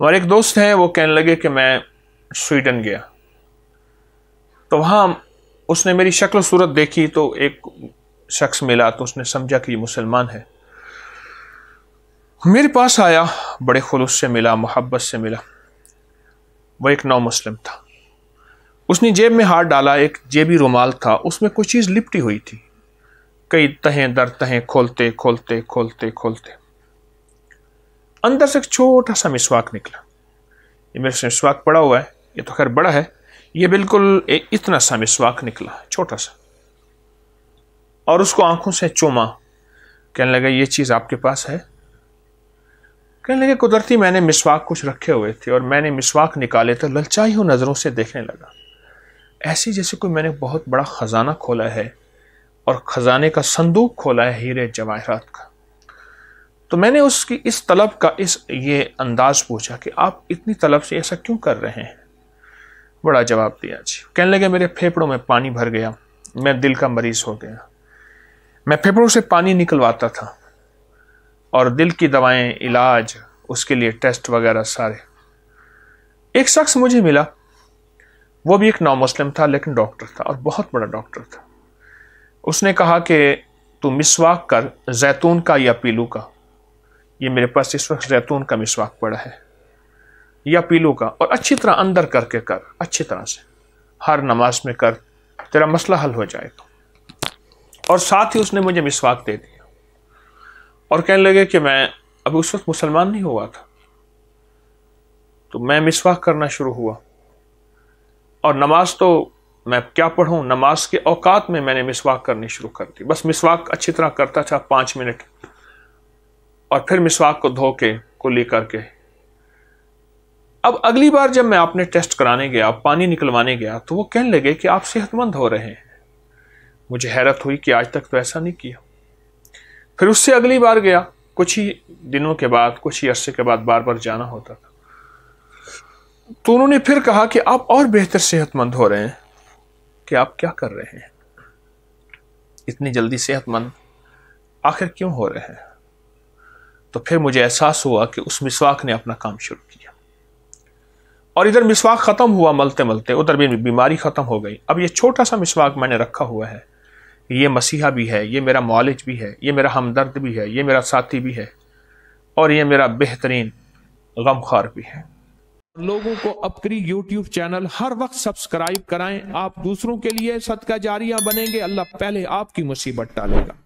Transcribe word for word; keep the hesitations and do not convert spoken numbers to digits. हमारे एक दोस्त हैं, वो कहने लगे कि मैं स्वीडन गया तो वहाँ उसने मेरी शक्ल सूरत देखी तो एक शख्स मिला तो उसने समझा कि ये मुसलमान है। मेरे पास आया, बड़े खुलूस से मिला, मोहब्बत से मिला। वह एक नौ मुस्लिम था। उसने जेब में हाथ डाला, एक जेबी रुमाल था, उसमें कुछ चीज़ लिपटी हुई थी। कई तहें दर तहें खोलते खोलते खोलते खोलते अंदर से एक छोटा सा मिसवाक निकला। ये मेरे से मिसवाक पड़ा हुआ है, ये तो खैर बड़ा है, ये बिल्कुल एक इतना सा मिसवाक निकला, छोटा सा, और उसको आंखों से चूमा। कहने लगा, ये चीज़ आपके पास है? कहने लगे, कुदरती मैंने मिसवाक कुछ रखे हुए थे और मैंने मिसवाक निकाले तो ललचाई हुई नज़रों से देखने लगा, ऐसी जैसे कोई मैंने बहुत बड़ा ख़जाना खोला है और ख़जाने का संदूक खोला है हीरे जवाहरात का। तो मैंने उसकी इस तलब का इस ये अंदाज़ पूछा कि आप इतनी तलब से ऐसा क्यों कर रहे हैं? बड़ा जवाब दिया जी। कहने लगे, मेरे फेफड़ों में पानी भर गया, मैं दिल का मरीज़ हो गया, मैं फेफड़ों से पानी निकलवाता था और दिल की दवाएं, इलाज, उसके लिए टेस्ट वगैरह सारे। एक शख्स मुझे मिला, वो भी एक नौ मुस्लिम था लेकिन डॉक्टर था और बहुत बड़ा डॉक्टर था। उसने कहा कि तू मिसवाक कर, जैतून का या पीलू का। ये मेरे पास इस वक्त जैतून का मिसवाक पड़ा है या पीलू का, और अच्छी तरह अंदर करके कर, अच्छी तरह से हर नमाज में कर, तेरा मसला हल हो जाएगा। और साथ ही उसने मुझे मिसवाक दे दिया और कहने लगे कि मैं अभी उस वक्त मुसलमान नहीं हुआ था तो मैं मिसवाक करना शुरू हुआ और नमाज तो मैं क्या पढ़ूँ, नमाज के औकात में मैंने मिसवाक करनी शुरू कर दी। बस मिसवाक अच्छी तरह करता था पाँच मिनट और फिर मिसवाक को धो के कुली करके। अब अगली बार जब मैं आपने टेस्ट कराने गया, पानी निकलवाने गया, तो वो कहने लगे कि आप सेहतमंद हो रहे हैं। मुझे हैरत हुई कि आज तक तो ऐसा नहीं किया। फिर उससे अगली बार गया, कुछ ही दिनों के बाद, कुछ ही अरसे के बाद बार बार जाना होता था, तो उन्होंने फिर कहा कि आप और बेहतर सेहतमंद हो रहे हैं, कि आप क्या कर रहे हैं, इतनी जल्दी सेहतमंद आखिर क्यों हो रहे हैं? तो फिर मुझे एहसास हुआ कि उस मिसवाक ने अपना काम शुरू किया और इधर मिसवाक ख़त्म हुआ मलते मलते, उधर भी बीमारी ख़त्म हो गई। अब ये छोटा सा मिसवाक मैंने रखा हुआ है, ये मसीहा भी है, ये मेरा मौलिज भी है, ये मेरा हमदर्द भी है, ये मेरा साथी भी है और ये मेरा बेहतरीन गमख्वार भी है। लोगों को अपनी यूट्यूब चैनल हर वक्त सब्सक्राइब कराएं। आप दूसरों के लिए सदका जारिया बनेंगे, अल्लाह पहले आपकी मुसीबत टालेगा।